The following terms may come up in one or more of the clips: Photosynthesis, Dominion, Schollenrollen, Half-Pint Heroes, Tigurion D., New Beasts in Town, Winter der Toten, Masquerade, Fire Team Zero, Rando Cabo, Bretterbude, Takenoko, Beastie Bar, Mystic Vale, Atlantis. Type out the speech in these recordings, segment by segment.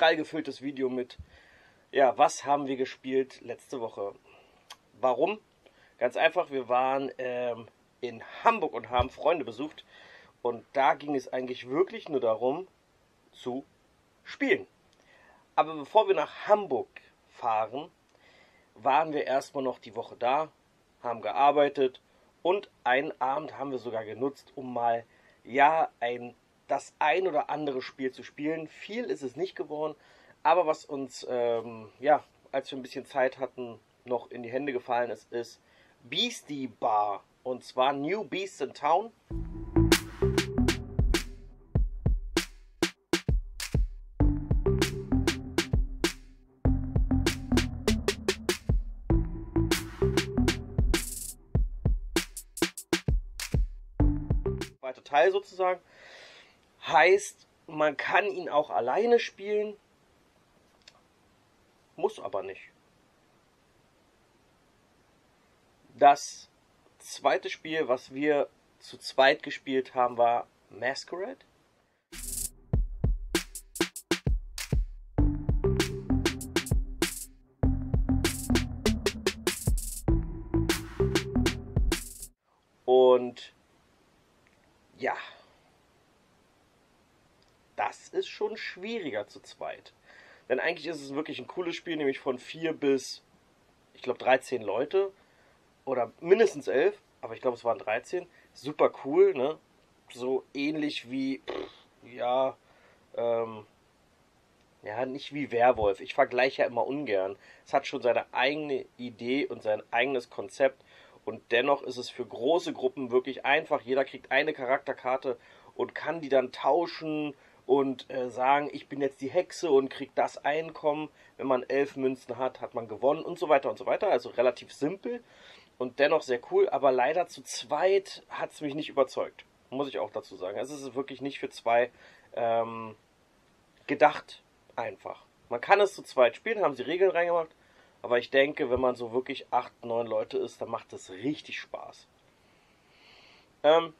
prall gefülltes Video mit, ja, was haben wir gespielt letzte Woche? Warum? Ganz einfach, wir waren in Hamburg und haben Freunde besucht und da ging es eigentlich wirklich nur darum, zu spielen. Aber bevor wir nach Hamburg fahren, waren wir erstmal noch die Woche da, haben gearbeitet und einen Abend haben wir sogar genutzt, um mal, ja, das ein oder andere Spiel zu spielen. Viel ist es nicht geworden, aber was uns, ja, als wir ein bisschen Zeit hatten, noch in die Hände gefallen ist, ist Beastie Bar, und zwar New Beasts in Town. Weiter Teil sozusagen. Heißt, man kann ihn auch alleine spielen, muss aber nicht. Das zweite Spiel, was wir zu zweit gespielt haben, war Masquerade. Und ja, das ist schon schwieriger zu zweit. Denn eigentlich ist es wirklich ein cooles Spiel, nämlich von 4 bis, ich glaube, 13 Leute. Oder mindestens 11, aber ich glaube, es waren 13. Super cool, ne? So ähnlich wie, ja, ja, nicht wie Werwolf. Ich vergleiche ja immer ungern. Es hat schon seine eigene Idee und sein eigenes Konzept. Und dennoch ist es für große Gruppen wirklich einfach. Jeder kriegt eine Charakterkarte und kann die dann tauschen und sagen, ich bin jetzt die Hexe und krieg das Einkommen. Wenn man 11 Münzen hat, hat man gewonnen und so weiter und so weiter. Also relativ simpel. Und dennoch sehr cool, aber leider zu zweit hat es mich nicht überzeugt. Muss ich auch dazu sagen. Es ist wirklich nicht für zwei gedacht einfach. Man kann es zu zweit spielen, haben sie Regeln reingemacht. Aber ich denke, wenn man so wirklich 8, 9 Leute ist, dann macht es richtig Spaß. Und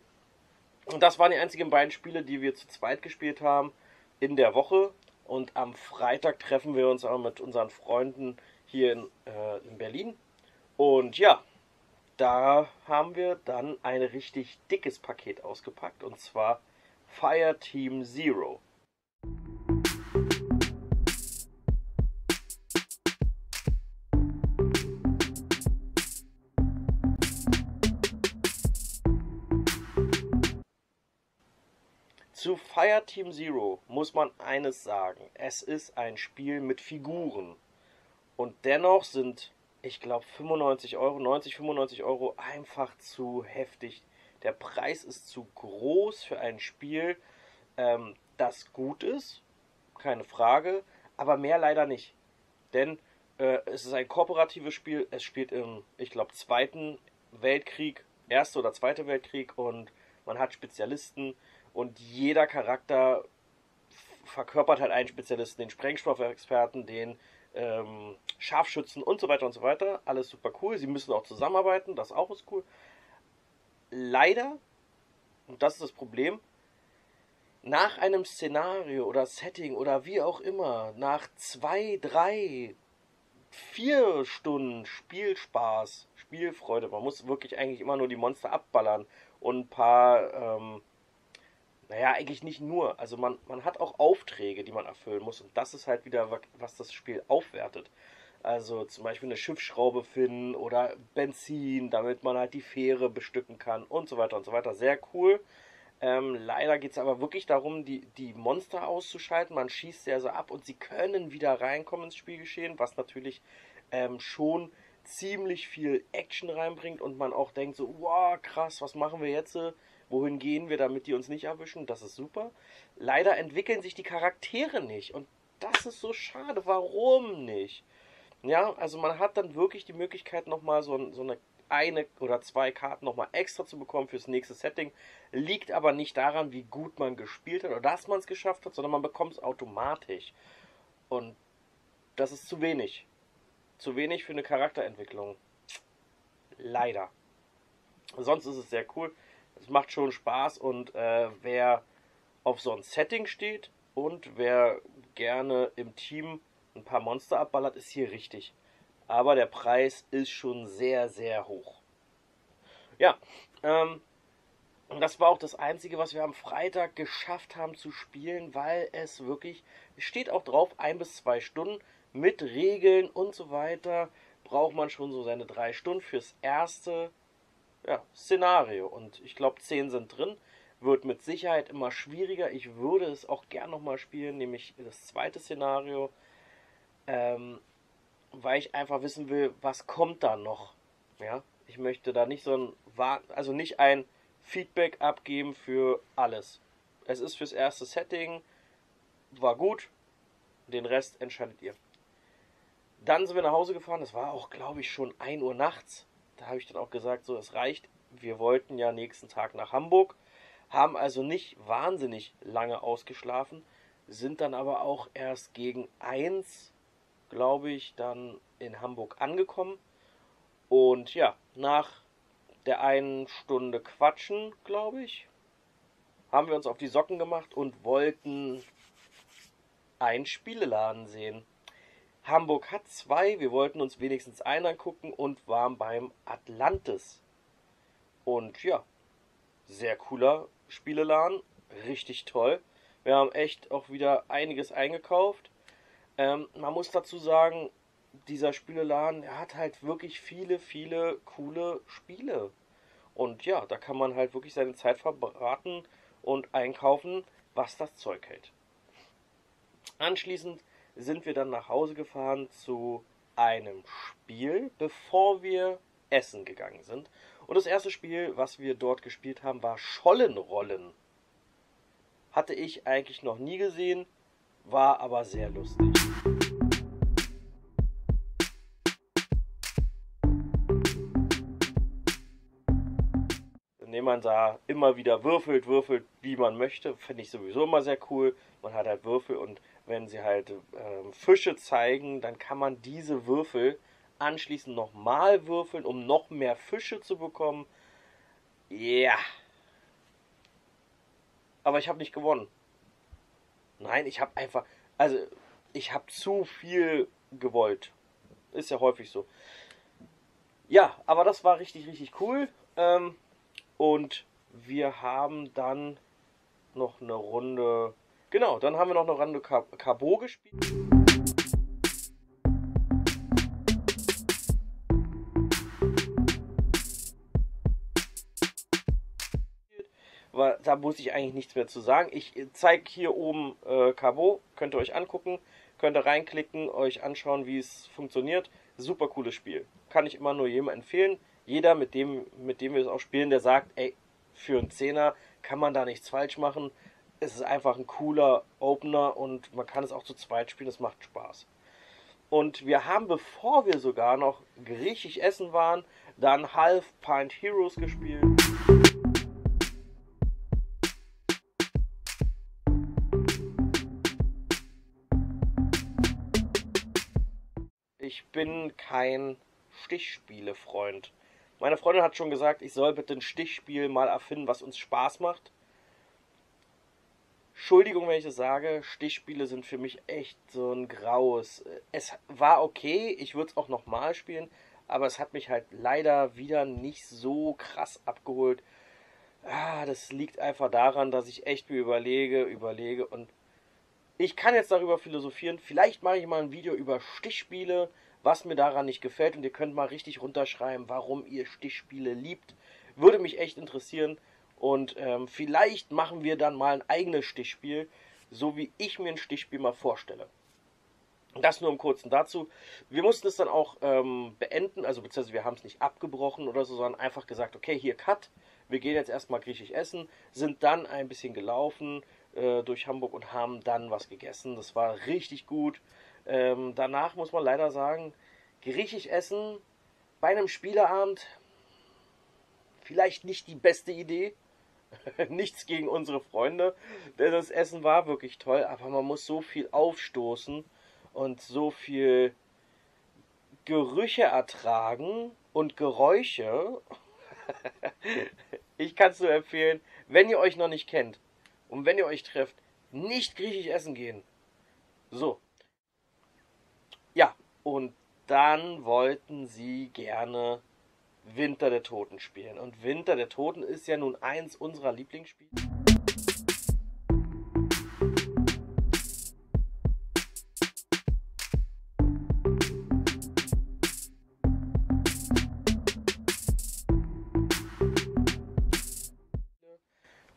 das waren die einzigen beiden Spiele, die wir zu zweit gespielt haben in der Woche. Und am Freitag treffen wir uns auch mit unseren Freunden hier in Berlin. Und ja, da haben wir dann ein richtig dickes Paket ausgepackt, und zwar Fire Team Zero. Zu Fire Team Zero muss man eines sagen, es ist ein Spiel mit Figuren und dennoch sind, ich glaube, 95 Euro einfach zu heftig. Der Preis ist zu groß für ein Spiel, das gut ist, keine Frage, aber mehr leider nicht. Denn es ist ein kooperatives Spiel, es spielt im, ich glaube, Zweiten Weltkrieg, Erste oder Zweite Weltkrieg, und man hat Spezialisten und jeder Charakter verkörpert halt einen Spezialisten, den Sprengstoffexperten, den Scharfschützen und so weiter und so weiter. Alles super cool. Sie müssen auch zusammenarbeiten, das auch ist cool. Leider, und das ist das Problem, nach einem Szenario oder Setting oder wie auch immer, nach 2, 3, 4 Stunden Spielspaß, Spielfreude, man muss wirklich eigentlich immer nur die Monster abballern und ein paar, naja, eigentlich nicht nur. Also man hat auch Aufträge, die man erfüllen muss. Und das ist halt wieder, was das Spiel aufwertet. Also zum Beispiel eine Schiffsschraube finden oder Benzin, damit man halt die Fähre bestücken kann und so weiter und so weiter. Sehr cool. Leider geht es aber wirklich darum, die Monster auszuschalten. Man schießt sie also ab und sie können wieder reinkommen ins Spielgeschehen, was natürlich schon ziemlich viel Action reinbringt und man auch denkt so, wow, krass, was machen wir jetzt? Wohin gehen wir, damit die uns nicht erwischen? Das ist super. Leider entwickeln sich die Charaktere nicht. Und das ist so schade. Warum nicht? Ja, also man hat dann wirklich die Möglichkeit, nochmal so eine oder zwei Karten nochmal extra zu bekommen fürs nächste Setting. Liegt aber nicht daran, wie gut man gespielt hat oder dass man es geschafft hat, sondern man bekommt es automatisch. Und das ist zu wenig. Zu wenig für eine Charakterentwicklung. Leider. Sonst ist es sehr cool. Es macht schon Spaß und wer auf so ein Setting steht und wer gerne im Team ein paar Monster abballert, ist hier richtig. Aber der Preis ist schon sehr, sehr hoch. Ja, das war auch das Einzige, was wir am Freitag geschafft haben zu spielen, weil es wirklich, steht auch drauf, 1 bis 2 Stunden mit Regeln und so weiter, braucht man schon so seine 3 Stunden fürs erste Szenario. Und ich glaube, 10 sind drin, wird mit Sicherheit immer schwieriger. Ich würde es auch gern nochmal spielen, nämlich das zweite Szenario, weil ich einfach wissen will, was kommt da noch. Ja? Ich möchte da nicht so ein, also nicht ein Feedback abgeben für alles. Es ist fürs erste Setting, war gut, den Rest entscheidet ihr. Dann sind wir nach Hause gefahren, das war auch, glaube ich, schon 1 Uhr nachts. Da habe ich dann auch gesagt, so, es reicht. Wir wollten ja nächsten Tag nach Hamburg, haben also nicht wahnsinnig lange ausgeschlafen, sind dann aber auch erst gegen 1 Uhr, glaube ich, dann in Hamburg angekommen. Und ja, nach der 1 Stunde Quatschen, glaube ich, haben wir uns auf die Socken gemacht und wollten einen Spieleladen sehen. Hamburg hat 2, wir wollten uns wenigstens einen angucken und waren beim Atlantis. Und ja, sehr cooler Spieleladen, richtig toll. Wir haben echt auch wieder einiges eingekauft. Man muss dazu sagen, dieser Spieleladen, er hat halt wirklich viele, viele coole Spiele. Und ja, da kann man halt wirklich seine Zeit verbraten und einkaufen, was das Zeug hält. Anschließend sind wir dann nach Hause gefahren zu einem Spiel, bevor wir essen gegangen sind. Und das erste Spiel, was wir dort gespielt haben, war Schollenrollen. Hatte ich eigentlich noch nie gesehen, war aber sehr lustig. Indem man da immer wieder würfelt, wie man möchte, finde ich sowieso immer sehr cool. Man hat halt Würfel und wenn sie halt Fische zeigen, dann kann man diese Würfel anschließend nochmal würfeln, um noch mehr Fische zu bekommen. Ja. Yeah. Aber ich habe nicht gewonnen. Nein, ich habe einfach, also ich habe zu viel gewollt. Ist ja häufig so. Ja, aber das war richtig, richtig cool. Und wir haben dann noch eine Runde, genau, dann haben wir noch eine Rando Cabo gespielt. Da muss ich eigentlich nichts mehr zu sagen. Ich zeige hier oben Cabo, könnt ihr euch angucken, könnt ihr reinklicken, euch anschauen, wie es funktioniert. Super cooles Spiel. Kann ich immer nur jedem empfehlen. Jeder, mit dem wir es auch spielen, der sagt, ey, für einen Zehner kann man da nichts falsch machen. Es ist einfach ein cooler Opener und man kann es auch zu zweit spielen, es macht Spaß. Und wir haben, bevor wir sogar noch griechisch essen waren, dann Half-Pint Heroes gespielt. Ich bin kein Stichspiele-Freund. Meine Freundin hat schon gesagt, ich soll bitte ein Stichspiel mal erfinden, was uns Spaß macht. Entschuldigung, wenn ich das sage, Stichspiele sind für mich echt so ein graues. Es war okay, ich würde es auch nochmal spielen, aber es hat mich halt leider wieder nicht so krass abgeholt. Das liegt einfach daran, dass ich echt mir überlege und ich kann jetzt darüber philosophieren, vielleicht mache ich mal ein Video über Stichspiele, was mir daran nicht gefällt und ihr könnt mal richtig runterschreiben, warum ihr Stichspiele liebt. Würde mich echt interessieren und vielleicht machen wir dann mal ein eigenes Stichspiel, so wie ich mir ein Stichspiel mal vorstelle. Das nur im Kurzen dazu. Wir mussten es dann auch beenden, also beziehungsweise wir haben es nicht abgebrochen oder so, sondern einfach gesagt, okay, hier Cut, wir gehen jetzt erstmal griechisch essen, sind dann ein bisschen gelaufen durch Hamburg und haben dann was gegessen. Das war richtig gut. Danach muss man leider sagen, griechisch essen bei einem Spieleabend vielleicht nicht die beste Idee. Nichts gegen unsere Freunde, denn das Essen war wirklich toll, aber man muss so viel aufstoßen und so viel Gerüche ertragen und Geräusche. Ich kann es nur empfehlen, wenn ihr euch noch nicht kennt, und wenn ihr euch trefft, nicht griechisch essen gehen. So. Ja, und dann wollten sie gerne Winter der Toten spielen. Und Winter der Toten ist ja nun eins unserer Lieblingsspiele.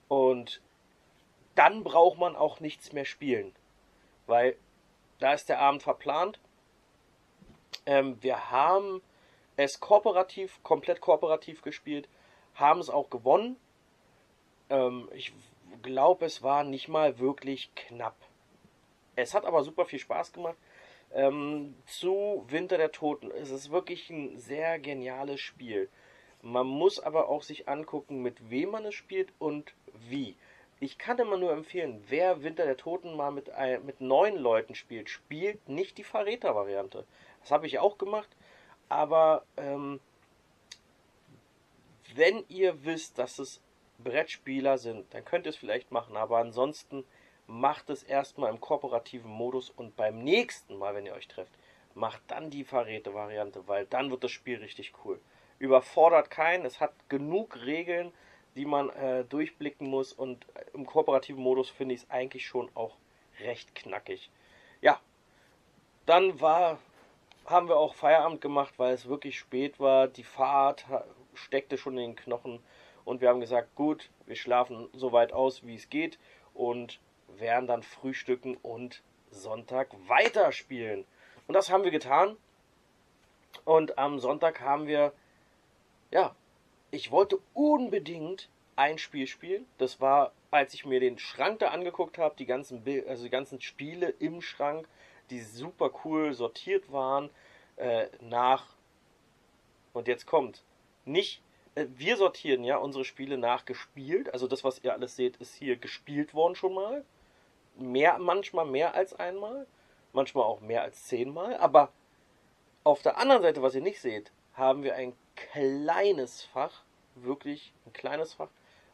Und dann braucht man auch nichts mehr spielen, weil da ist der Abend verplant. Wir haben es kooperativ, komplett kooperativ gespielt, haben es auch gewonnen. Ich glaube, es war nicht mal wirklich knapp. Es hat aber super viel Spaß gemacht. Zu Winter der Toten. Es ist wirklich ein sehr geniales Spiel. Man muss aber auch sich angucken, mit wem man es spielt und wie. Ich kann immer nur empfehlen, wer Winter der Toten mal mit 9 Leuten spielt, spielt nicht die Verräter-Variante. Das habe ich auch gemacht, aber wenn ihr wisst, dass es Brettspieler sind, dann könnt ihr es vielleicht machen, aber ansonsten macht es erstmal im kooperativen Modus und beim nächsten Mal, wenn ihr euch trefft, macht dann die Verräter-Variante, weil dann wird das Spiel richtig cool. Überfordert keinen, es hat genug Regeln, die man durchblicken muss, und im kooperativen Modus finde ich es eigentlich schon auch recht knackig. Ja, dann haben wir auch Feierabend gemacht, weil es wirklich spät war, die Fahrt steckte schon in den Knochen und wir haben gesagt, gut, wir schlafen so weit aus, wie es geht, und werden dann frühstücken und Sonntag weiterspielen. Und das haben wir getan, und am Sonntag haben wir, ja, ich wollte unbedingt ein Spiel spielen. Das war, als ich mir den Schrank da angeguckt habe, die ganzen Spiele im Schrank, die super cool sortiert waren, nach, und jetzt kommt, nicht, wir sortieren ja unsere Spiele nach gespielt, also das, was ihr alles seht, ist hier gespielt worden schon mal, manchmal mehr als einmal, manchmal auch mehr als 10 Mal, aber auf der anderen Seite, was ihr nicht seht, haben wir ein kleines Fach, wirklich ein kleines Fach,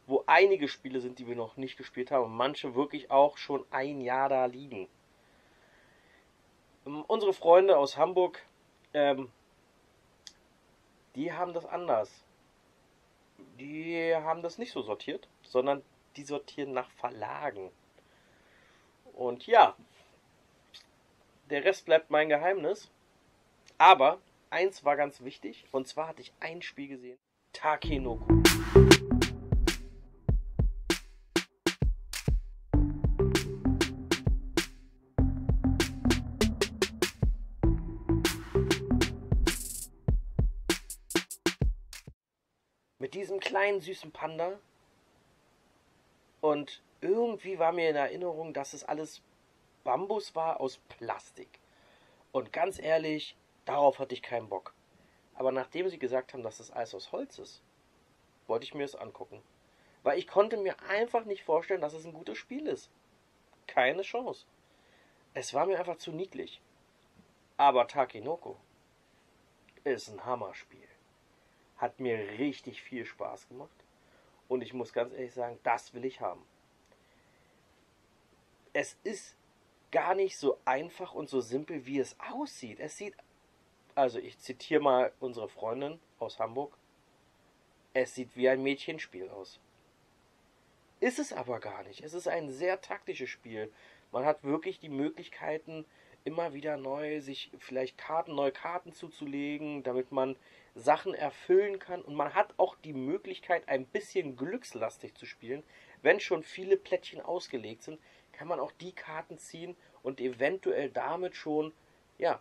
wo einige Spiele sind, die wir noch nicht gespielt haben, und manche wirklich auch schon ein Jahr da liegen. Unsere Freunde aus Hamburg, die haben das anders. Die haben das nicht so sortiert, sondern die sortieren nach Verlagen. Und ja, der Rest bleibt mein Geheimnis, aber eins war ganz wichtig, und zwar hatte ich ein Spiel gesehen, Takenoko. Mit diesem kleinen süßen Panda, und irgendwie war mir in Erinnerung, dass es alles Bambus war aus Plastik. Und ganz ehrlich, darauf hatte ich keinen Bock. Aber nachdem sie gesagt haben, dass das alles aus Holz ist, wollte ich mir es angucken. Weil ich konnte mir einfach nicht vorstellen, dass es ein gutes Spiel ist. Keine Chance. Es war mir einfach zu niedlich. Aber Takenoko ist ein Hammerspiel. Hat mir richtig viel Spaß gemacht. Und ich muss ganz ehrlich sagen, das will ich haben. Es ist gar nicht so einfach und so simpel, wie es aussieht. Es sieht, also ich zitiere mal unsere Freundin aus Hamburg, es sieht wie ein Mädchenspiel aus. Ist es aber gar nicht. Es ist ein sehr taktisches Spiel. Man hat wirklich die Möglichkeiten, immer wieder neu, sich vielleicht neue Karten zuzulegen, damit man Sachen erfüllen kann. Und man hat auch die Möglichkeit, ein bisschen glückslastig zu spielen. Wenn schon viele Plättchen ausgelegt sind, kann man auch die Karten ziehen und eventuell damit schon, ja,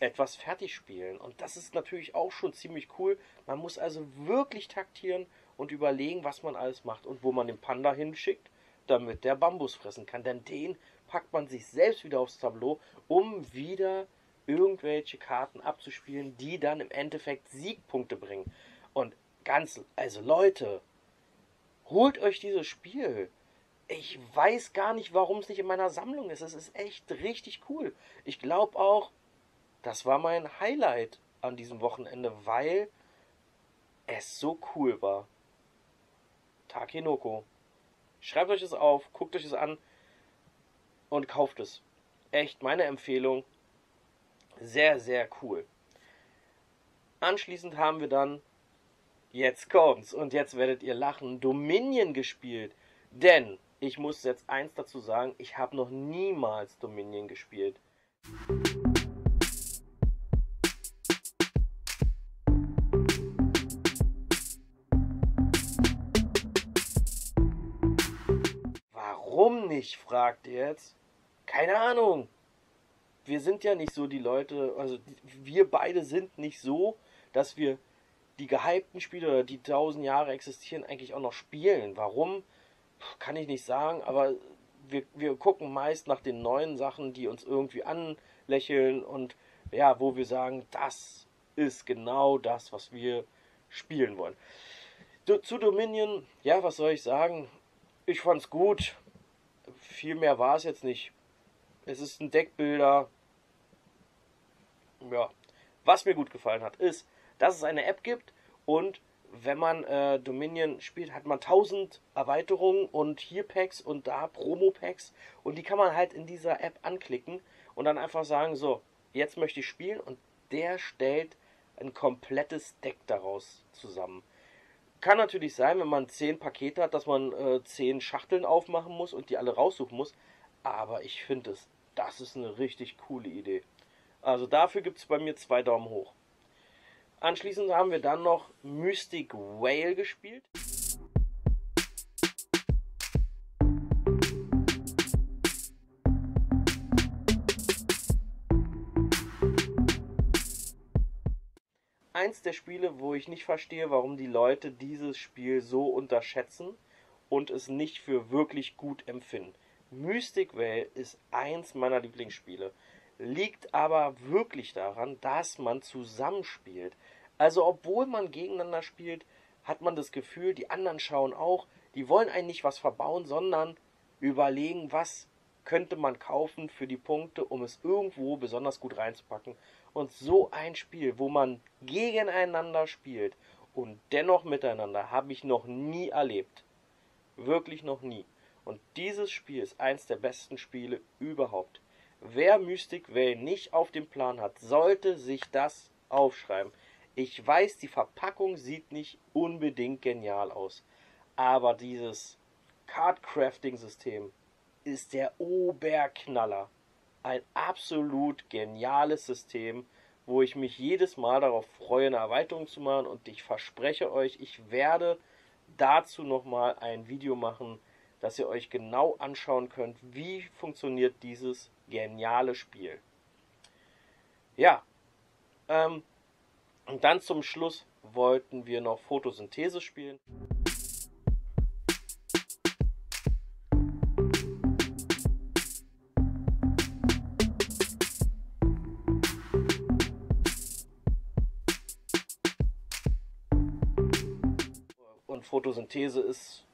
etwas fertig spielen. Und das ist natürlich auch schon ziemlich cool. Man muss also wirklich taktieren und überlegen, was man alles macht und wo man den Panda hinschickt, damit der Bambus fressen kann. Denn den packt man sich selbst wieder aufs Tableau, um wieder irgendwelche Karten abzuspielen, die dann im Endeffekt Siegpunkte bringen. Und ganz, also Leute, holt euch dieses Spiel. Ich weiß gar nicht, warum es nicht in meiner Sammlung ist. Es ist echt richtig cool. Ich glaube auch, das war mein Highlight an diesem Wochenende, weil es so cool war. Takenoko. Schreibt euch das auf, guckt euch das an und kauft es. echt meine Empfehlung. Sehr, sehr cool. Anschließend haben wir dann, jetzt kommt's und jetzt werdet ihr lachen, Dominion gespielt. Denn, ich muss jetzt eins dazu sagen, ich habe noch niemals Dominion gespielt. Warum nicht, fragt ihr jetzt? Keine Ahnung. Wir sind ja nicht so die Leute, also wir beide sind nicht so, dass wir die gehypten Spiele oder die 1000 Jahre existieren eigentlich auch noch spielen. Warum? Kann ich nicht sagen, aber wir gucken meist nach den neuen Sachen, die uns irgendwie anlächeln und ja, wo wir sagen, das ist genau das, was wir spielen wollen. Zu Dominion, ja, was soll ich sagen? Ich fand's gut. Viel mehr war es jetzt nicht. Es ist ein Deckbilder. Ja. Was mir gut gefallen hat, ist, dass es eine App gibt und wenn man Dominion spielt, hat man 1000 Erweiterungen und hier Packs und da Promo-Packs und die kann man halt in dieser App anklicken und dann einfach sagen, so, jetzt möchte ich spielen und der stellt ein komplettes Deck daraus zusammen. Kann natürlich sein, wenn man 10 Pakete hat, dass man 10 Schachteln aufmachen muss und die alle raussuchen muss, aber ich finde es, das ist eine richtig coole Idee. Also dafür gibt es bei mir 2 Daumen hoch. Anschließend haben wir dann noch Mystic Vale gespielt. Eins der Spiele, wo ich nicht verstehe, warum die Leute dieses Spiel so unterschätzen und es nicht für wirklich gut empfinden. Mystic Vale ist eins meiner Lieblingsspiele. Liegt aber wirklich daran, dass man zusammenspielt. Also obwohl man gegeneinander spielt, hat man das Gefühl, die anderen schauen auch, die wollen einen nicht was verbauen, sondern überlegen, was könnte man kaufen für die Punkte, um es irgendwo besonders gut reinzupacken. Und so ein Spiel, wo man gegeneinander spielt und dennoch miteinander, habe ich noch nie erlebt. Wirklich noch nie. Und dieses Spiel ist eins der besten Spiele überhaupt. Wer Mystic Vale nicht auf dem Plan hat, sollte sich das aufschreiben. Ich weiß, die Verpackung sieht nicht unbedingt genial aus, aber dieses Card-Crafting-System ist der Oberknaller. Ein absolut geniales System, wo ich mich jedes Mal darauf freue, eine Erweiterung zu machen und ich verspreche euch, ich werde dazu nochmal ein Video machen, dass ihr euch genau anschauen könnt, wie funktioniert dieses geniale Spiel. Ja, und dann zum Schluss wollten wir noch Photosynthese spielen. Und Photosynthese ist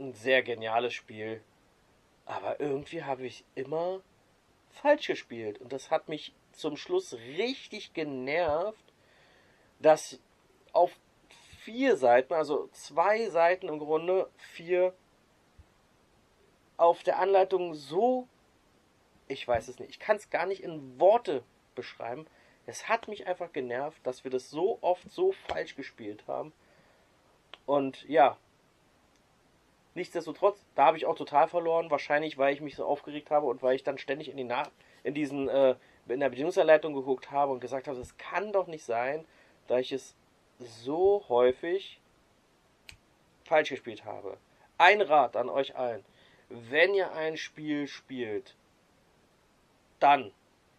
ein sehr geniales Spiel, aber irgendwie habe ich immer falsch gespielt und das hat mich zum Schluss richtig genervt, dass auf 4 Seiten, also 2 Seiten im Grunde, 4 auf der Anleitung so, ich weiß es nicht, ich kann es gar nicht in Worte beschreiben, es hat mich einfach genervt, dass wir das so oft so falsch gespielt haben und ja, nichtsdestotrotz, da habe ich auch total verloren, wahrscheinlich, weil ich mich so aufgeregt habe und weil ich dann ständig in der Bedienungsanleitung geguckt habe und gesagt habe, das kann doch nicht sein, da ich es so häufig falsch gespielt habe. Ein Rat an euch allen, wenn ihr ein Spiel spielt, dann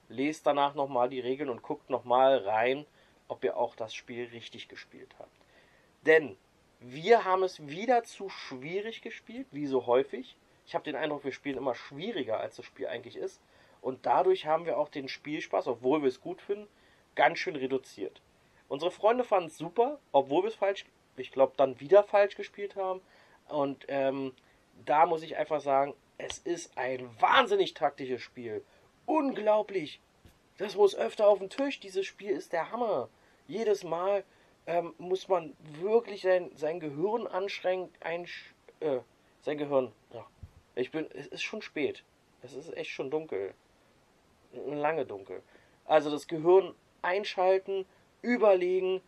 lest danach nochmal die Regeln und guckt nochmal rein, ob ihr auch das Spiel richtig gespielt habt. Denn wir haben es wieder zu schwierig gespielt, wie so häufig. Ich habe den Eindruck, wir spielen immer schwieriger, als das Spiel eigentlich ist. Und dadurch haben wir auch den Spielspaß, obwohl wir es gut finden, ganz schön reduziert. Unsere Freunde fanden es super, obwohl wir es falsch, ich glaube, dann wieder falsch gespielt haben. Und da muss ich einfach sagen, es ist ein wahnsinnig taktisches Spiel. Unglaublich! Das muss öfter auf den Tisch. Dieses Spiel ist der Hammer. Jedes Mal muss man wirklich sein Gehirn anstrengen, sein Gehirn, ja. Es ist schon spät, es ist echt schon dunkel, lange dunkel. Also das Gehirn einschalten, überlegen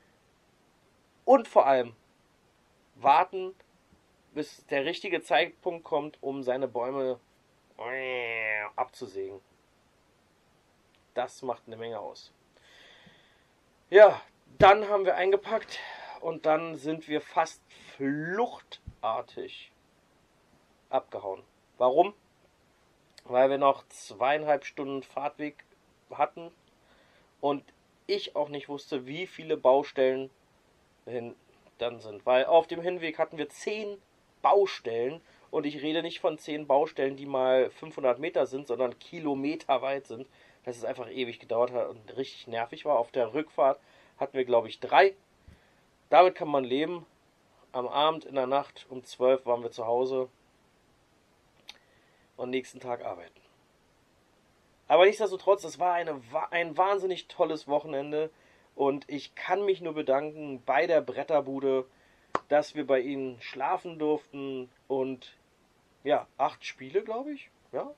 und vor allem warten, bis der richtige Zeitpunkt kommt, um seine Bäume abzusägen. Das macht eine Menge aus. Ja, dann haben wir eingepackt und dann sind wir fast fluchtartig abgehauen. Warum? Weil wir noch 2,5 Stunden Fahrtweg hatten und ich auch nicht wusste, wie viele Baustellen dann sind. Weil auf dem Hinweg hatten wir 10 Baustellen und ich rede nicht von 10 Baustellen, die mal 500 Meter sind, sondern kilometerweit sind. Dass es einfach ewig gedauert hat und richtig nervig war. Auf der Rückfahrt hatten wir, glaube ich, 3. Damit kann man leben. Am Abend, in der Nacht, um 12 waren wir zu Hause und nächsten Tag arbeiten. Aber nichtsdestotrotz, es war ein wahnsinnig tolles Wochenende und ich kann mich nur bedanken bei der Bretterbude, dass wir bei ihnen schlafen durften und ja, 8 Spiele, glaube ich, ja,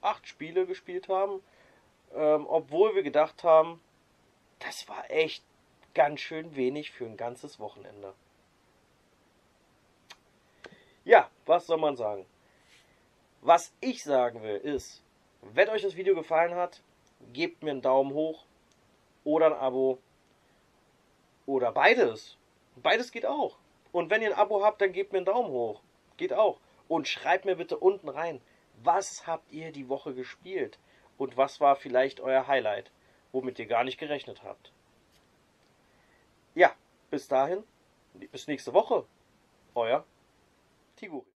8 Spiele gespielt haben. Obwohl wir gedacht haben, das war echt ganz schön wenig für ein ganzes Wochenende. Ja, was soll man sagen? Was ich sagen will ist, wenn euch das Video gefallen hat, gebt mir einen Daumen hoch oder ein Abo oder beides. Beides geht auch. Und wenn ihr ein Abo habt, dann gebt mir einen Daumen hoch. Geht auch. Und schreibt mir bitte unten rein, was habt ihr die Woche gespielt? Und was war vielleicht euer Highlight, womit ihr gar nicht gerechnet habt? Ja, bis dahin, bis nächste Woche. Euer Tigurion.